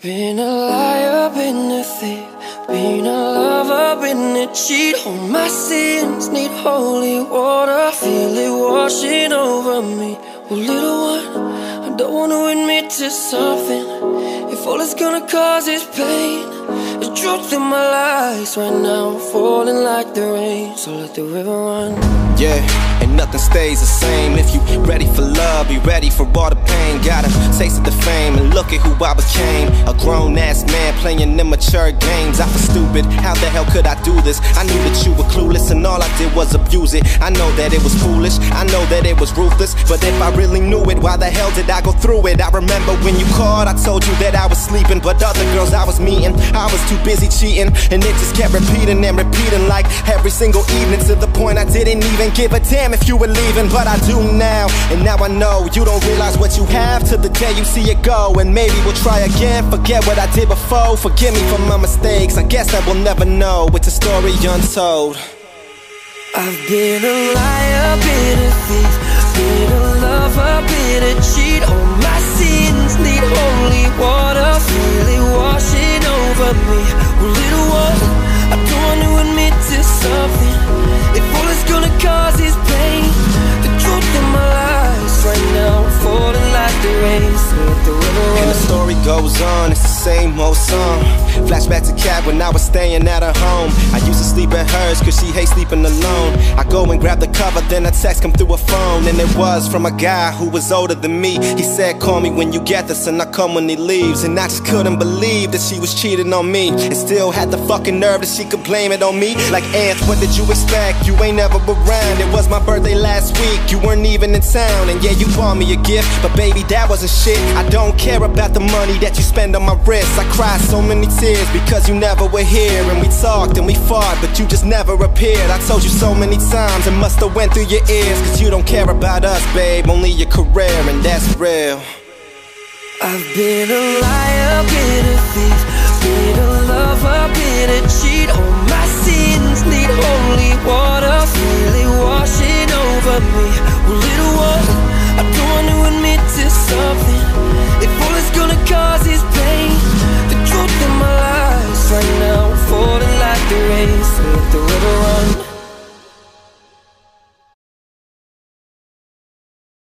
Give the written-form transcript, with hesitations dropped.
Been a liar, been a thief, been a lover, been a cheat. All my sins need holy water, feel it washing over me. Well, little one, I don't want to admit to something. If all it's gonna cause is pain, the truth in my lies right now, I'm falling like the rain. So let the river run. Yeah, and nothing stays the same. If you ready for love, be ready for all the pain. Got a taste of the fame, and look at who I became. A grown-ass man playing immature games. I was stupid, how the hell could I do this? I knew that you were clueless, and all I did was abuse it. I know that it was foolish, I know that it was ruthless, but if I really knew it, why the hell did I go through it? I remember when you called, I told you that I was sleeping, but other girls I was meeting, I was too busy cheating, and it just kept repeating and repeating like every single evening, to the point I didn't even give a damn if you were leaving. But I do now, and now I know you don't realize what you have till the day you see it go. And maybe we'll try again, forget what I did before, forgive me for my mistakes, I guess I will never know. It's a story untold. I've been a liar, been a thief, been a lover, been a cheat. All my sins need holy water, feel it washing over me. Well, little one, I don't want to admit to something. If all it's gonna cause is pain, the truth in my lies right now, I'm falling like the rain. So let the river run. And the story goes on, it's the same old song. Flashback to Cat when I was staying at her home. I used to sleep at hers cause she hates sleeping alone. I go and grab the cover, then a text come through her phone, and it was from a guy who was older than me. He said, call me when you get this, and I come when he leaves. And I just couldn't believe that she was cheating on me, and still had the fucking nerve that she could blame it on me. Like, Anth, what did you expect? You ain't never around. It was my birthday last week, you weren't even in town. And yeah, you bought me a gift, but baby, that wasn't shit. I don't care about the money that you spend on my wrist. I cried so many tears because you never were here, and we talked and we fought, but you just never appeared. I told you so many times, it must have went through your ears, cause you don't care about us, babe, only your career, and that's real. I've been a liar, been a thief, been a lover, been a cheat. All my sins need holy water, feel it washing over me.